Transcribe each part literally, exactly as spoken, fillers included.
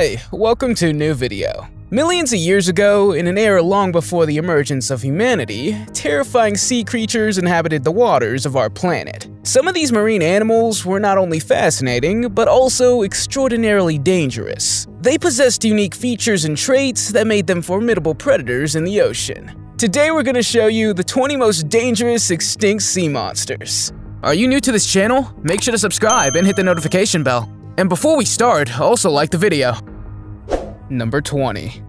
Hey, welcome to a new video. Millions of years ago, in an era long before the emergence of humanity, terrifying sea creatures inhabited the waters of our planet. Some of these marine animals were not only fascinating, but also extraordinarily dangerous. They possessed unique features and traits that made them formidable predators in the ocean. Today we're going to show you the twenty most dangerous extinct sea monsters. Are you new to this channel? Make sure to subscribe and hit the notification bell. And before we start, also like the video. Number twenty.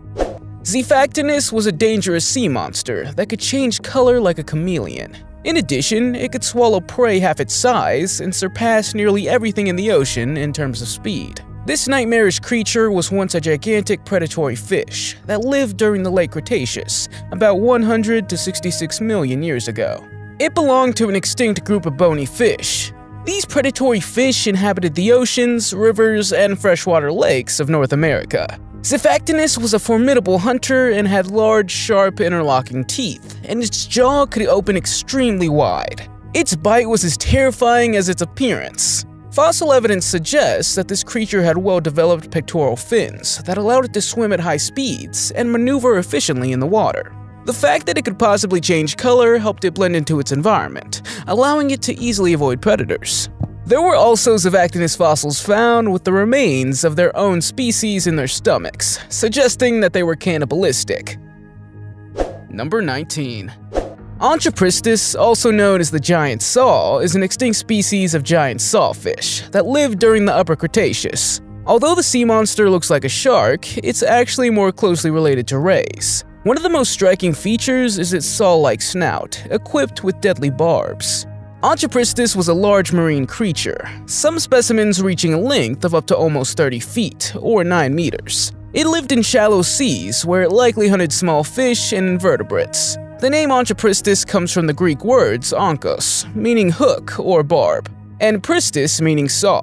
Xiphactinus was a dangerous sea monster that could change color like a chameleon. In addition, it could swallow prey half its size and surpass nearly everything in the ocean in terms of speed. This nightmarish creature was once a gigantic predatory fish that lived during the late Cretaceous, about one hundred to sixty-six million years ago. It belonged to an extinct group of bony fish. These predatory fish inhabited the oceans, rivers, and freshwater lakes of North America. Xiphactinus was a formidable hunter and had large, sharp, interlocking teeth, and its jaw could open extremely wide. Its bite was as terrifying as its appearance. Fossil evidence suggests that this creature had well-developed pectoral fins that allowed it to swim at high speeds and maneuver efficiently in the water. The fact that it could possibly change color helped it blend into its environment, allowing it to easily avoid predators. There were also Xiphactinus fossils found with the remains of their own species in their stomachs, suggesting that they were cannibalistic. Number nineteen. Onchopristis, also known as the giant saw, is an extinct species of giant sawfish that lived during the Upper Cretaceous. Although the sea monster looks like a shark, it's actually more closely related to rays. One of the most striking features is its saw-like snout, equipped with deadly barbs. Onchopristis was a large marine creature, some specimens reaching a length of up to almost thirty feet, or nine meters. It lived in shallow seas, where it likely hunted small fish and invertebrates. The name Onchopristis comes from the Greek words onkos, meaning hook or barb, and pristis, meaning saw.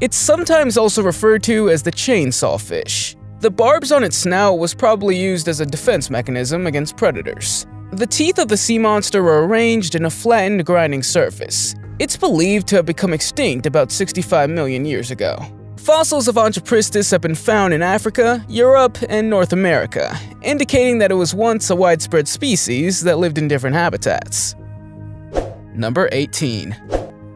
It's sometimes also referred to as the chainsaw fish. The barbs on its snout was probably used as a defense mechanism against predators. The teeth of the sea monster were arranged in a flattened, grinding surface. It's believed to have become extinct about sixty-five million years ago. Fossils of Onchopristis have been found in Africa, Europe, and North America, indicating that it was once a widespread species that lived in different habitats. Number eighteen.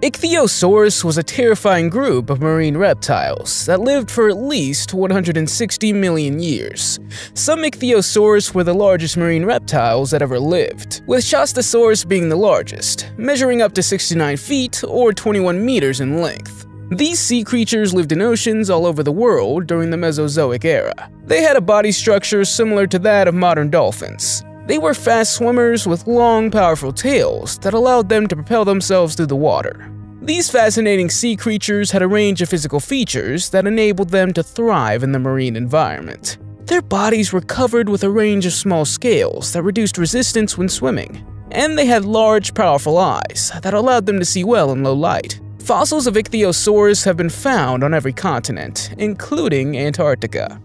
Ichthyosaurus was a terrifying group of marine reptiles that lived for at least one hundred sixty million years. Some ichthyosaurs were the largest marine reptiles that ever lived, with Shastasaurus being the largest, measuring up to sixty-nine feet or twenty-one meters in length. These sea creatures lived in oceans all over the world during the Mesozoic era. They had a body structure similar to that of modern dolphins. They were fast swimmers with long, powerful tails that allowed them to propel themselves through the water. These fascinating sea creatures had a range of physical features that enabled them to thrive in the marine environment. Their bodies were covered with a range of small scales that reduced resistance when swimming, and they had large, powerful eyes that allowed them to see well in low light. Fossils of Ichthyosaurus have been found on every continent, including Antarctica.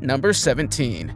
Number seventeen.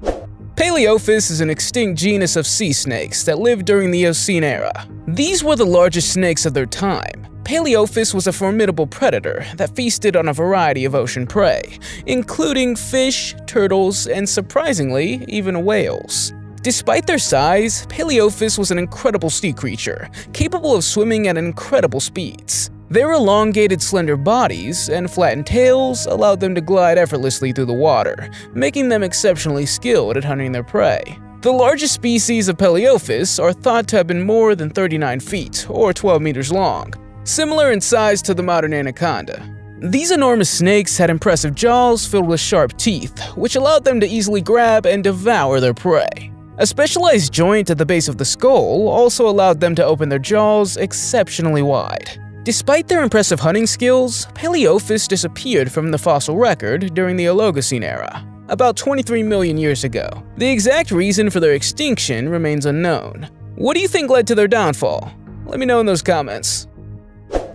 Paleophis is an extinct genus of sea snakes that lived during the Eocene era. These were the largest snakes of their time. Paleophis was a formidable predator that feasted on a variety of ocean prey, including fish, turtles, and surprisingly, even whales. Despite their size, Paleophis was an incredible sea creature, capable of swimming at incredible speeds. Their elongated, slender bodies and flattened tails allowed them to glide effortlessly through the water, making them exceptionally skilled at hunting their prey. The largest species of Paleophis are thought to have been more than thirty-nine feet, or twelve meters long, similar in size to the modern anaconda. These enormous snakes had impressive jaws filled with sharp teeth, which allowed them to easily grab and devour their prey. A specialized joint at the base of the skull also allowed them to open their jaws exceptionally wide. Despite their impressive hunting skills, Paleophis disappeared from the fossil record during the Oligocene era, about twenty-three million years ago. The exact reason for their extinction remains unknown. What do you think led to their downfall? Let me know in those comments.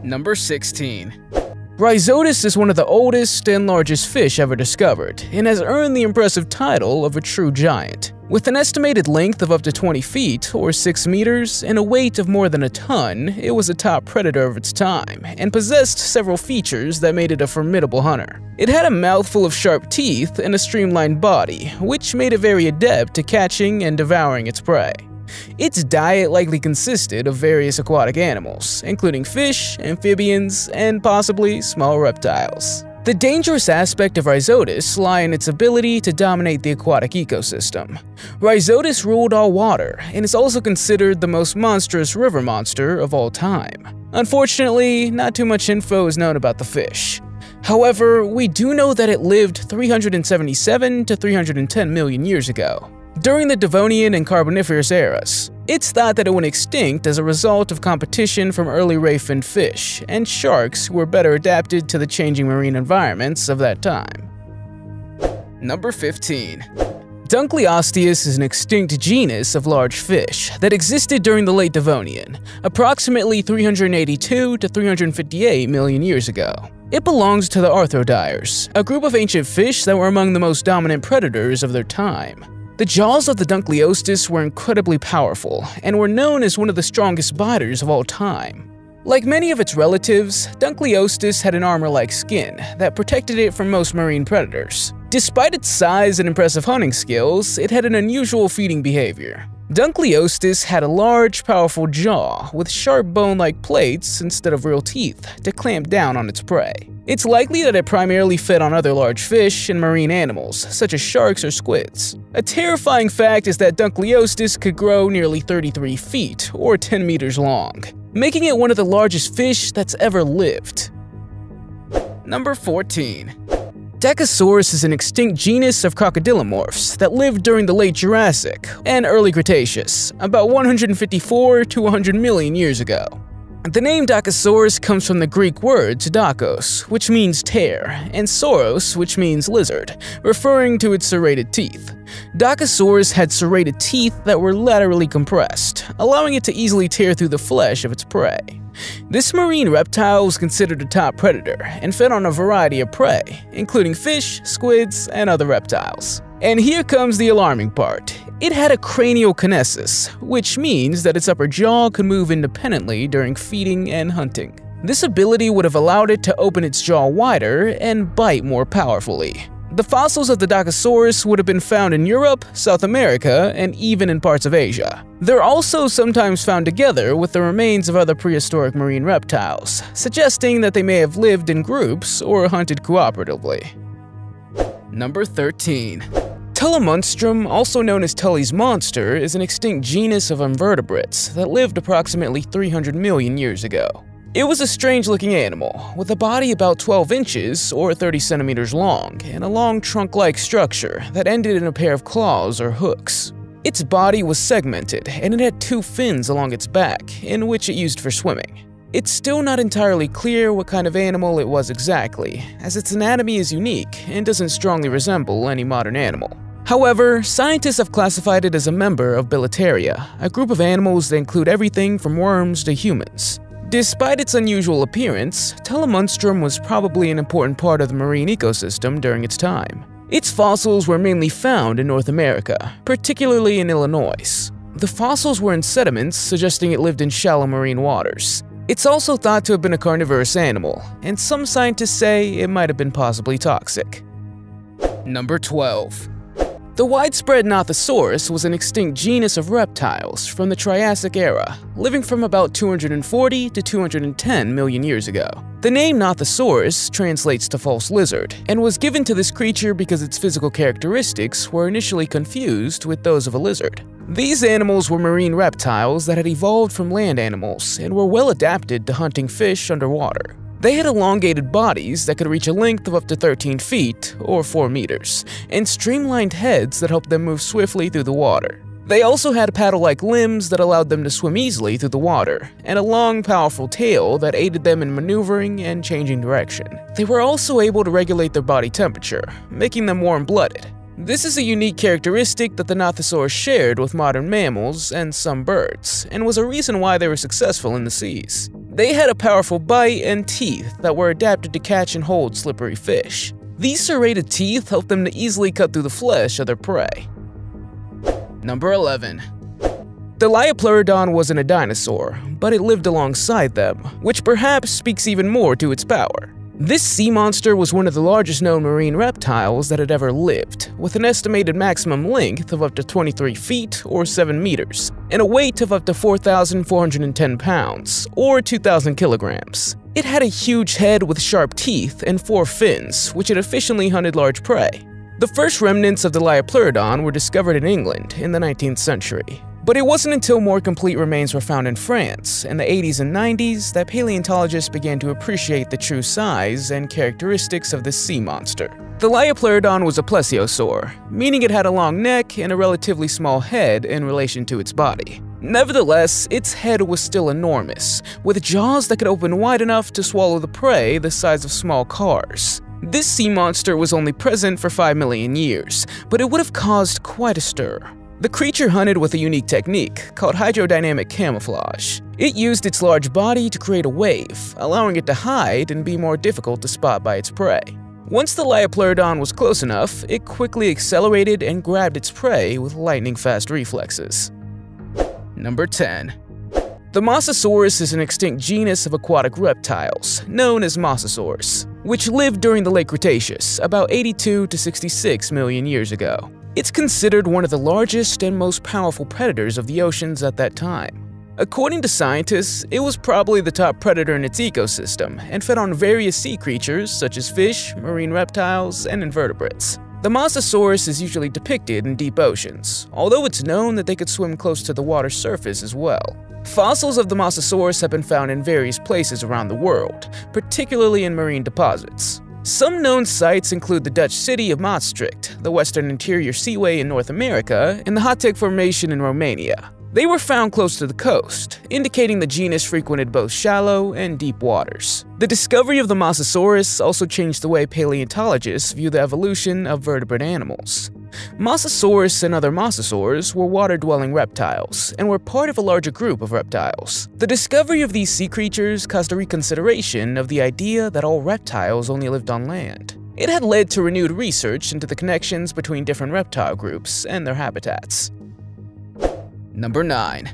Number sixteen. Rhizodus is one of the oldest and largest fish ever discovered, and has earned the impressive title of a true giant. With an estimated length of up to twenty feet, or six meters, and a weight of more than a ton, it was a top predator of its time, and possessed several features that made it a formidable hunter. It had a mouthful of sharp teeth and a streamlined body, which made it very adept to catching and devouring its prey. Its diet likely consisted of various aquatic animals, including fish, amphibians, and possibly small reptiles. The dangerous aspect of Rhizodus lie in its ability to dominate the aquatic ecosystem. Rhizodus ruled all water and is also considered the most monstrous river monster of all time. Unfortunately, not too much info is known about the fish. However, we do know that it lived three hundred seventy-seven to three hundred ten million years ago, during the Devonian and Carboniferous eras. It's thought that it went extinct as a result of competition from early ray-finned fish and sharks who were better adapted to the changing marine environments of that time. Number fifteen. Dunkleosteus is an extinct genus of large fish that existed during the late Devonian, approximately three hundred eighty-two to three hundred fifty-eight million years ago. It belongs to the arthrodires, a group of ancient fish that were among the most dominant predators of their time. The jaws of the Dunkleosteus were incredibly powerful and were known as one of the strongest biters of all time. Like many of its relatives, Dunkleosteus had an armor-like skin that protected it from most marine predators. Despite its size and impressive hunting skills, it had an unusual feeding behavior. Dunkleosteus had a large, powerful jaw with sharp bone-like plates instead of real teeth to clamp down on its prey. It's likely that it primarily fed on other large fish and marine animals, such as sharks or squids. A terrifying fact is that Dunkleosteus could grow nearly thirty-three feet, or ten meters long, making it one of the largest fish that's ever lived. Number fourteen. Dakosaurus is an extinct genus of crocodilomorphs that lived during the late Jurassic and early Cretaceous, about one hundred fifty-four to one hundred million years ago. The name Dakosaurus comes from the Greek words dakos, which means tear, and sauros, which means lizard, referring to its serrated teeth. Dakosaurus had serrated teeth that were laterally compressed, allowing it to easily tear through the flesh of its prey. This marine reptile was considered a top predator and fed on a variety of prey, including fish, squids, and other reptiles. And here comes the alarming part. It had a cranial kinesis, which means that its upper jaw could move independently during feeding and hunting. This ability would have allowed it to open its jaw wider and bite more powerfully. The fossils of the Dakosaurus would have been found in Europe, South America, and even in parts of Asia. They're also sometimes found together with the remains of other prehistoric marine reptiles, suggesting that they may have lived in groups or hunted cooperatively. Number thirteen. Tullimonstrum, also known as Tully's monster, is an extinct genus of invertebrates that lived approximately three hundred million years ago. It was a strange-looking animal, with a body about twelve inches or thirty centimeters long and a long trunk-like structure that ended in a pair of claws or hooks. Its body was segmented and it had two fins along its back, in which it used for swimming. It's still not entirely clear what kind of animal it was exactly, as its anatomy is unique and doesn't strongly resemble any modern animal. However, scientists have classified it as a member of Bilateria, a group of animals that include everything from worms to humans. Despite its unusual appearance, Tullimonstrum was probably an important part of the marine ecosystem during its time. Its fossils were mainly found in North America, particularly in Illinois. The fossils were in sediments, suggesting it lived in shallow marine waters. It's also thought to have been a carnivorous animal, and some scientists say it might have been possibly toxic. Number twelve. The widespread Nothosaurus was an extinct genus of reptiles from the Triassic era, living from about two hundred forty to two hundred ten million years ago. The name Nothosaurus translates to false lizard, and was given to this creature because its physical characteristics were initially confused with those of a lizard. These animals were marine reptiles that had evolved from land animals and were well adapted to hunting fish underwater. They had elongated bodies that could reach a length of up to thirteen feet, or four meters, and streamlined heads that helped them move swiftly through the water. They also had paddle-like limbs that allowed them to swim easily through the water, and a long, powerful tail that aided them in maneuvering and changing direction. They were also able to regulate their body temperature, making them warm-blooded. This is a unique characteristic that the Nothosaurus shared with modern mammals and some birds, and was a reason why they were successful in the seas. They had a powerful bite and teeth that were adapted to catch and hold slippery fish. These serrated teeth helped them to easily cut through the flesh of their prey. Number eleven. The Liopleurodon wasn't a dinosaur, but it lived alongside them, which perhaps speaks even more to its power. This sea monster was one of the largest known marine reptiles that had ever lived, with an estimated maximum length of up to twenty-three feet or seven meters, and a weight of up to four thousand four hundred ten pounds or two thousand kilograms. It had a huge head with sharp teeth and four fins, which had efficiently hunted large prey. The first remnants of the Liopleurodon were discovered in England in the nineteenth century. But it wasn't until more complete remains were found in France in the eighties and nineties that paleontologists began to appreciate the true size and characteristics of this sea monster. The Liopleurodon was a plesiosaur, meaning it had a long neck and a relatively small head in relation to its body. Nevertheless, its head was still enormous, with jaws that could open wide enough to swallow the prey the size of small cars. This sea monster was only present for five million years, but it would have caused quite a stir. The creature hunted with a unique technique called hydrodynamic camouflage. It used its large body to create a wave, allowing it to hide and be more difficult to spot by its prey. Once the Liopleurodon was close enough, it quickly accelerated and grabbed its prey with lightning-fast reflexes. Number ten. The Mosasaurus is an extinct genus of aquatic reptiles, known as Mosasaurus, which lived during the late Cretaceous, about eighty-two to sixty-six million years ago. It's considered one of the largest and most powerful predators of the oceans at that time. According to scientists, it was probably the top predator in its ecosystem and fed on various sea creatures such as fish, marine reptiles, and invertebrates. The Mosasaurus is usually depicted in deep oceans, although it's known that they could swim close to the water's surface as well. Fossils of the Mosasaurus have been found in various places around the world, particularly in marine deposits. Some known sites include the Dutch city of Maastricht, the Western Interior Seaway in North America, and the Hațeg Formation in Romania. They were found close to the coast, indicating the genus frequented both shallow and deep waters. The discovery of the Mosasaurus also changed the way paleontologists view the evolution of vertebrate animals. Mosasaurus and other mosasaurs were water-dwelling reptiles and were part of a larger group of reptiles. The discovery of these sea creatures caused a reconsideration of the idea that all reptiles only lived on land. It had led to renewed research into the connections between different reptile groups and their habitats. Number nine.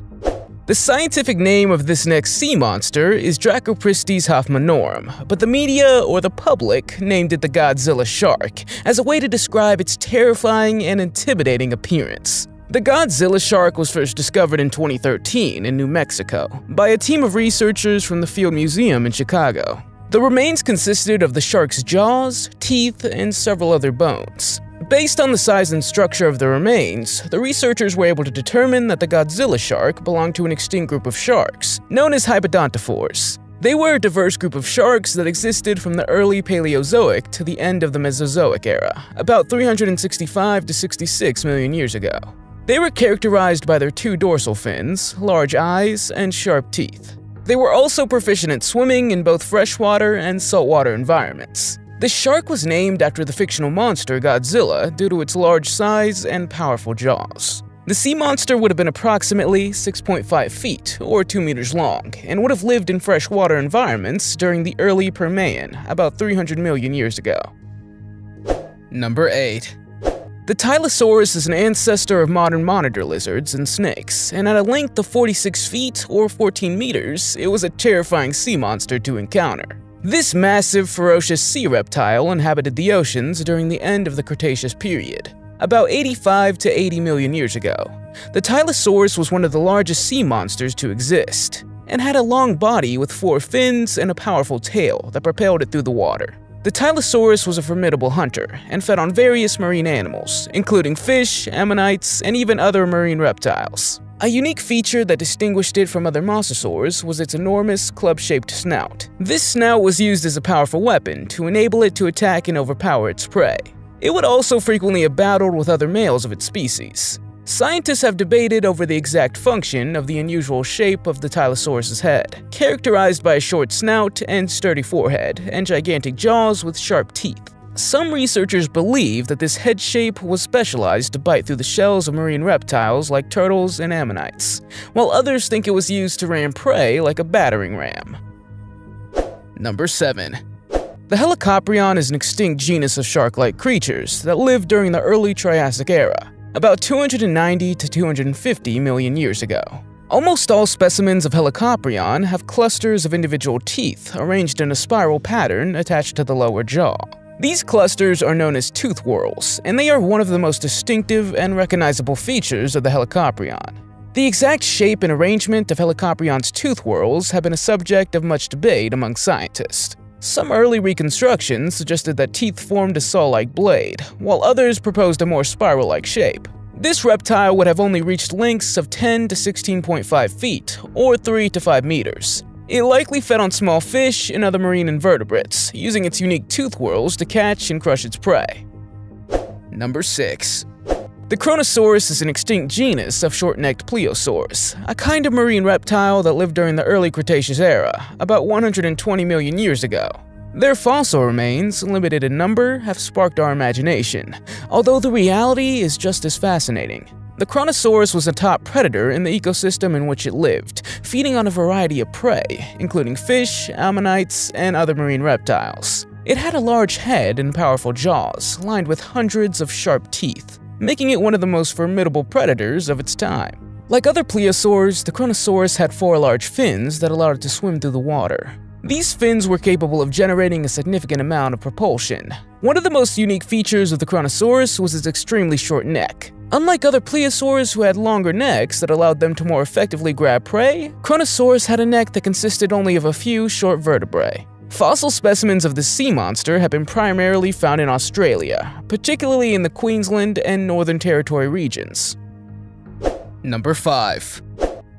The scientific name of this next sea monster is Dracopristis hofmanorum, but the media or the public named it the Godzilla shark as a way to describe its terrifying and intimidating appearance. The Godzilla shark was first discovered in twenty thirteen in New Mexico by a team of researchers from the Field Museum in Chicago. The remains consisted of the shark's jaws, teeth, and several other bones. Based on the size and structure of the remains, the researchers were able to determine that the Godzilla shark belonged to an extinct group of sharks, known as hypodontophores. They were a diverse group of sharks that existed from the early Paleozoic to the end of the Mesozoic era, about three hundred sixty-five to sixty-six million years ago. They were characterized by their two dorsal fins, large eyes, and sharp teeth. They were also proficient at swimming in both freshwater and saltwater environments. The shark was named after the fictional monster Godzilla due to its large size and powerful jaws. The sea monster would have been approximately six point five feet or two meters long and would have lived in freshwater environments during the early Permian about three hundred million years ago. Number eight. The Tylosaurus is an ancestor of modern monitor lizards and snakes, and at a length of forty-six feet or fourteen meters, it was a terrifying sea monster to encounter. This massive, ferocious sea reptile inhabited the oceans during the end of the Cretaceous period, about eighty-five to eighty million years ago. The Tylosaurus was one of the largest sea monsters to exist, and had a long body with four fins and a powerful tail that propelled it through the water. The Tylosaurus was a formidable hunter and fed on various marine animals, including fish, ammonites, and even other marine reptiles. A unique feature that distinguished it from other mosasaurs was its enormous, club-shaped snout. This snout was used as a powerful weapon to enable it to attack and overpower its prey. It would also frequently have battled with other males of its species. Scientists have debated over the exact function of the unusual shape of the Tylosaurus's head, characterized by a short snout and sturdy forehead, and gigantic jaws with sharp teeth. Some researchers believe that this head shape was specialized to bite through the shells of marine reptiles like turtles and ammonites, while others think it was used to ram prey like a battering ram. Number seven. The Helicoprion is an extinct genus of shark-like creatures that lived during the early Triassic era. about two hundred ninety to two hundred fifty million years ago. Almost all specimens of Helicoprion have clusters of individual teeth arranged in a spiral pattern attached to the lower jaw. These clusters are known as tooth whorls, and they are one of the most distinctive and recognizable features of the Helicoprion. The exact shape and arrangement of Helicoprion's tooth whorls have been a subject of much debate among scientists. Some early reconstructions suggested that teeth formed a saw-like blade, while others proposed a more spiral-like shape. This reptile would have only reached lengths of ten to sixteen point five feet, or three to five meters. It likely fed on small fish and other marine invertebrates, using its unique tooth whorls to catch and crush its prey. Number six. The Kronosaurus is an extinct genus of short-necked Pliosaurs, a kind of marine reptile that lived during the early Cretaceous era, about one hundred twenty million years ago. Their fossil remains, limited in number, have sparked our imagination, although the reality is just as fascinating. The Kronosaurus was a top predator in the ecosystem in which it lived, feeding on a variety of prey, including fish, ammonites, and other marine reptiles. It had a large head and powerful jaws, lined with hundreds of sharp teeth, making it one of the most formidable predators of its time. Like other plesiosaurs, the Kronosaurus had four large fins that allowed it to swim through the water. These fins were capable of generating a significant amount of propulsion. One of the most unique features of the Kronosaurus was its extremely short neck. Unlike other plesiosaurs who had longer necks that allowed them to more effectively grab prey, Kronosaurus had a neck that consisted only of a few short vertebrae. Fossil specimens of the sea monster have been primarily found in Australia, particularly in the Queensland and Northern Territory regions. Number five.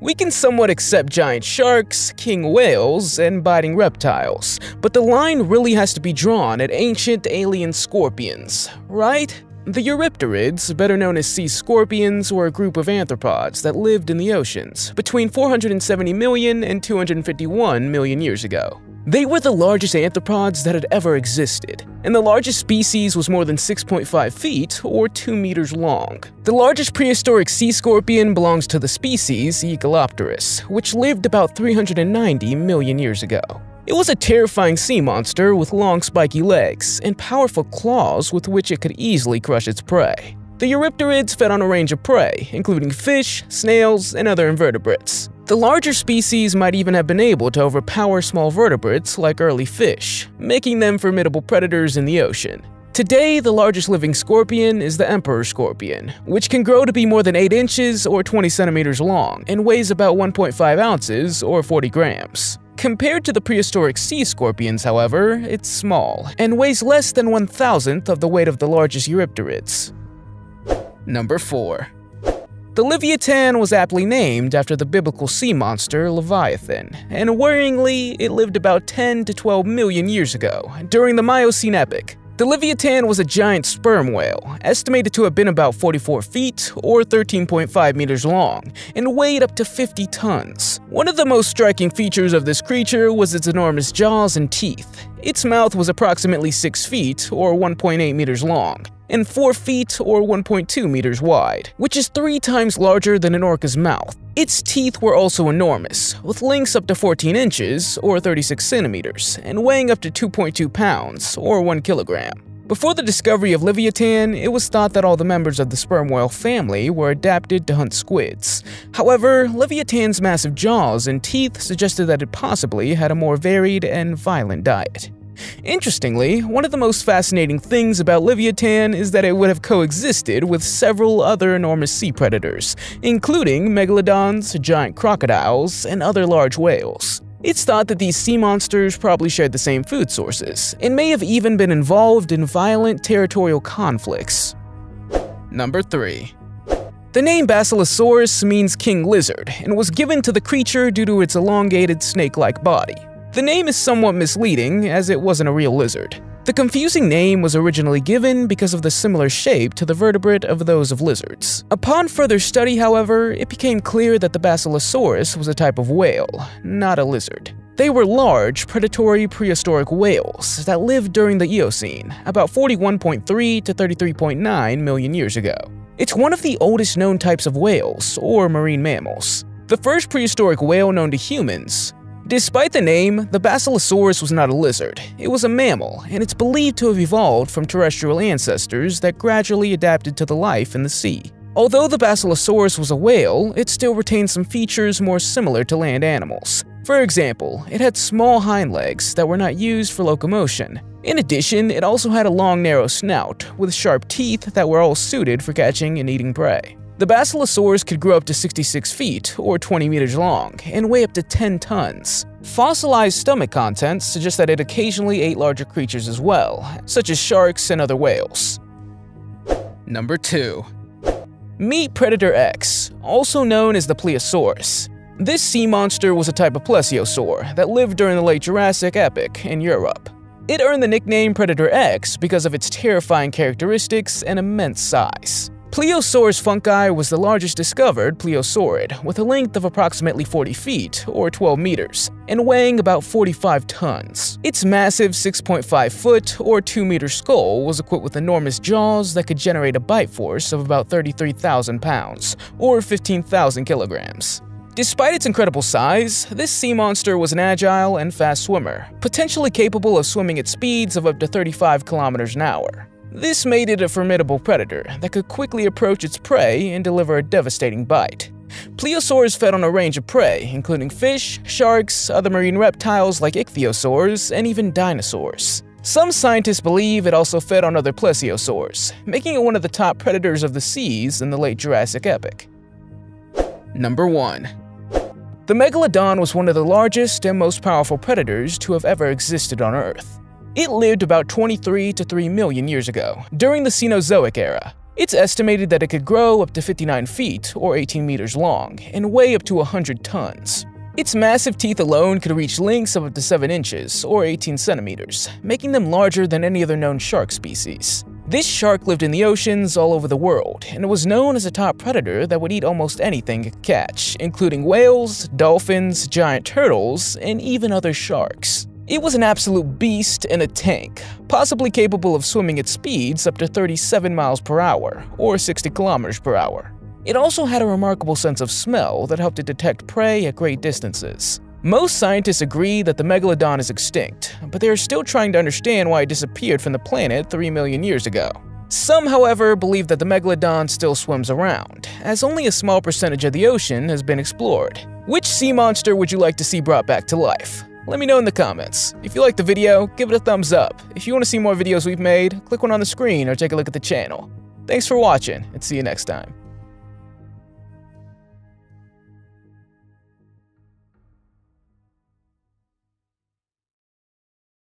We can somewhat accept giant sharks, king whales, and biting reptiles, but the line really has to be drawn at ancient alien scorpions, right? The Eurypterids, better known as sea scorpions, were a group of arthropods that lived in the oceans between four hundred seventy million and two hundred fifty-one million years ago. They were the largest arthropods that had ever existed, and the largest species was more than six point five feet or two meters long. The largest prehistoric sea scorpion belongs to the species Echolopterus, which lived about three hundred ninety million years ago. It was a terrifying sea monster with long spiky legs and powerful claws with which it could easily crush its prey. The Eurypterids fed on a range of prey, including fish, snails, and other invertebrates. The larger species might even have been able to overpower small vertebrates like early fish, making them formidable predators in the ocean. Today, the largest living scorpion is the emperor scorpion, which can grow to be more than eight inches or twenty centimeters long and weighs about one point five ounces or forty grams. Compared to the prehistoric sea scorpions, however, it's small and weighs less than one thousandth of the weight of the largest Eurypterids. Number four. The Livyatan was aptly named after the biblical sea monster Leviathan, and worryingly, it lived about ten to twelve million years ago, during the Miocene epoch. The Livyatan was a giant sperm whale, estimated to have been about forty-four feet or thirteen point five meters long, and weighed up to fifty tons. One of the most striking features of this creature was its enormous jaws and teeth. Its mouth was approximately six feet or one point eight meters long, and four feet or one point two meters wide, which is three times larger than an orca's mouth. Its teeth were also enormous, with lengths up to fourteen inches or thirty-six centimeters, and weighing up to two point two pounds or one kilogram. Before the discovery of Livyatan, it was thought that all the members of the sperm whale family were adapted to hunt squids. However, Livyatan's massive jaws and teeth suggested that it possibly had a more varied and violent diet. Interestingly, one of the most fascinating things about Livyatan is that it would have coexisted with several other enormous sea predators, including megalodons, giant crocodiles, and other large whales. It's thought that these sea monsters probably shared the same food sources, and may have even been involved in violent territorial conflicts. Number three. The name Basilosaurus means king lizard, and was given to the creature due to its elongated snake-like body. The name is somewhat misleading, as it wasn't a real lizard. The confusing name was originally given because of the similar shape to the vertebrate of those of lizards. Upon further study, however, it became clear that the Basilosaurus was a type of whale, not a lizard. They were large, predatory prehistoric whales that lived during the Eocene, about forty-one point three to thirty-three point nine million years ago. It's one of the oldest known types of whales, or marine mammals. The first prehistoric whale known to humans. Despite the name, the Basilosaurus was not a lizard, it was a mammal, and it's believed to have evolved from terrestrial ancestors that gradually adapted to the life in the sea. Although the Basilosaurus was a whale, it still retained some features more similar to land animals. For example, it had small hind legs that were not used for locomotion. In addition, it also had a long, narrow snout, with sharp teeth that were all suited for catching and eating prey. The Basilosaurus could grow up to sixty-six feet, or twenty meters long, and weigh up to ten tons. Fossilized stomach contents suggest that it occasionally ate larger creatures as well, such as sharks and other whales. Number two. Meat Predator X, also known as the Pliosaurus. This sea monster was a type of plesiosaur that lived during the late Jurassic epoch in Europe. It earned the nickname Predator X because of its terrifying characteristics and immense size. Pliosaurus funkei was the largest discovered pliosaurid, with a length of approximately forty feet, or twelve meters, and weighing about forty-five tons. Its massive six point five foot, or two meter skull was equipped with enormous jaws that could generate a bite force of about thirty-three thousand pounds, or fifteen thousand kilograms. Despite its incredible size, this sea monster was an agile and fast swimmer, potentially capable of swimming at speeds of up to thirty-five kilometers an hour. This made it a formidable predator that could quickly approach its prey and deliver a devastating bite. Pliosaurs fed on a range of prey, including fish, sharks, other marine reptiles like ichthyosaurs, and even dinosaurs. Some scientists believe it also fed on other plesiosaurs, making it one of the top predators of the seas in the late Jurassic epoch. Number one. The Megalodon was one of the largest and most powerful predators to have ever existed on Earth. It lived about twenty-three to three million years ago, during the Cenozoic era. It's estimated that it could grow up to fifty-nine feet, or eighteen meters long, and weigh up to one hundred tons. Its massive teeth alone could reach lengths of up to seven inches, or eighteen centimeters, making them larger than any other known shark species. This shark lived in the oceans all over the world, and it was known as a top predator that would eat almost anything it could catch, including whales, dolphins, giant turtles, and even other sharks. It was an absolute beast in a tank, possibly capable of swimming at speeds up to thirty-seven miles per hour, or sixty kilometers per hour. It also had a remarkable sense of smell that helped it detect prey at great distances. Most scientists agree that the Megalodon is extinct, but they are still trying to understand why it disappeared from the planet three million years ago. Some, however, believe that the Megalodon still swims around, as only a small percentage of the ocean has been explored. Which sea monster would you like to see brought back to life? Let me know in the comments. If you liked the video, give it a thumbs up. If you want to see more videos we've made, click one on the screen or take a look at the channel. Thanks for watching, and see you next time.